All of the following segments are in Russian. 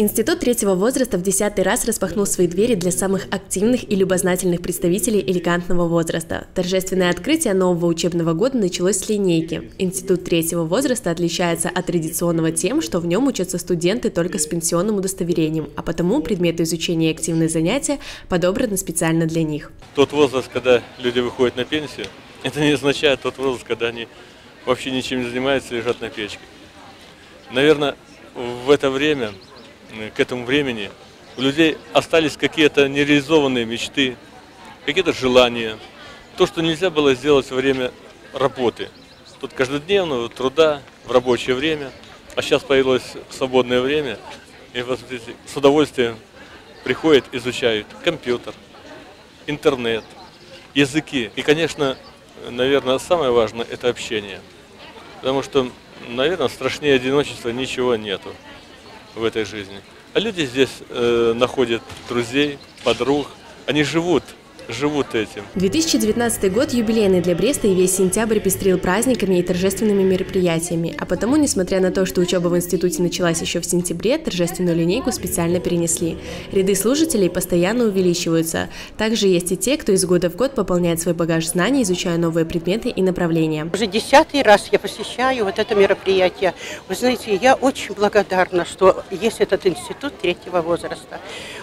Институт 3-го возраста в 10-й раз распахнул свои двери для самых активных и любознательных представителей элегантного возраста. Торжественное открытие нового учебного года началось с линейки. Институт 3-го возраста отличается от традиционного тем, что в нем учатся студенты только с пенсионным удостоверением, а потому предметы изучения и активные занятия подобраны специально для них. Тот возраст, когда люди выходят на пенсию, это не означает тот возраст, когда они вообще ничем не занимаются и лежат на печке. Наверное, к этому времени у людей остались какие-то нереализованные мечты, какие-то желания. То, что нельзя было сделать во время работы. Тут каждодневного труда, в рабочее время. А сейчас появилось свободное время. И с удовольствием приходят, изучают компьютер, интернет, языки. И, конечно, наверное, самое важное – это общение. Потому что, наверное, страшнее одиночества ничего нету в этой жизни. А люди здесь находят друзей, подруг, они живут этим. 2019 год юбилейный для Бреста, и весь сентябрь пестрил праздниками и торжественными мероприятиями. А потому, несмотря на то, что учеба в институте началась еще в сентябре, торжественную линейку специально перенесли. Ряды слушателей постоянно увеличиваются. Также есть и те, кто из года в год пополняет свой багаж знаний, изучая новые предметы и направления. Уже 10-й раз я посещаю вот это мероприятие. Вы знаете, я очень благодарна, что есть этот институт 3-го возраста.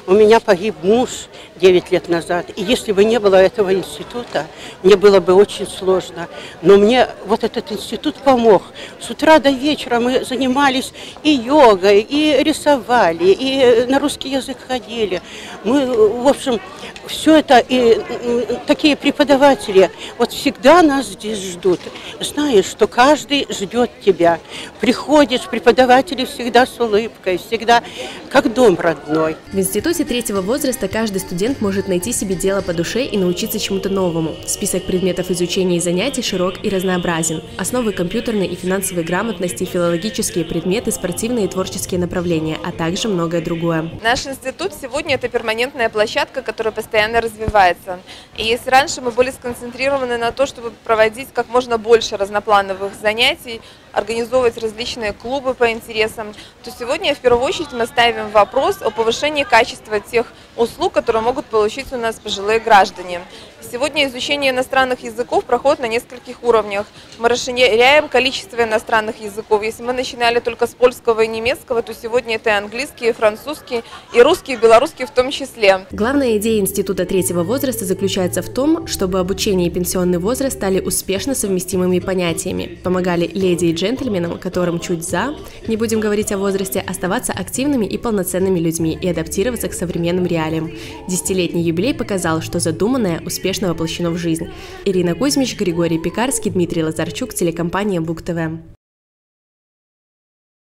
У меня погиб муж 9 лет назад, и если бы не было этого института, мне было бы очень сложно. Но мне вот этот институт помог. С утра до вечера мы занимались и йогой, и рисовали, и на русский язык ходили. Мы, в общем, все это, и такие преподаватели вот всегда нас здесь ждут. Знаешь, что каждый ждет тебя. Приходишь, преподаватели всегда с улыбкой, всегда как дом родной. В институте 3-го возраста каждый студент может найти себе дело по душе и научиться чему-то новому. Список предметов изучения и занятий широк и разнообразен. Основы компьютерной и финансовой грамотности, филологические предметы, спортивные и творческие направления, а также многое другое. Наш институт сегодня – это перманентная площадка, которая постоянно развивается. И если раньше мы были сконцентрированы на том, чтобы проводить как можно больше разноплановых занятий, организовывать различные клубы по интересам, то сегодня в первую очередь мы ставим вопрос о повышении качества тех услуг, которые могут получить у нас пожилые граждане. Сегодня изучение иностранных языков проходит на нескольких уровнях. Мы расширяем количество иностранных языков. Если мы начинали только с польского и немецкого, то сегодня это и английский, и французский, и русский, и белорусский в том числе. Главная идея института 3-го возраста заключается в том, чтобы обучение и пенсионный возраст стали успешно совместимыми понятиями, помогали леди и джентльменам, которым чуть за, не будем говорить о возрасте, оставаться активными и полноценными людьми и адаптироваться к современным реалиям. Десятилетний юбилей показал, что задуманное успешно воплощено в жизнь. Ирина Кузьмич, Григорий Пекарский, Дмитрий Лазарчук, телекомпания Буг-ТВ.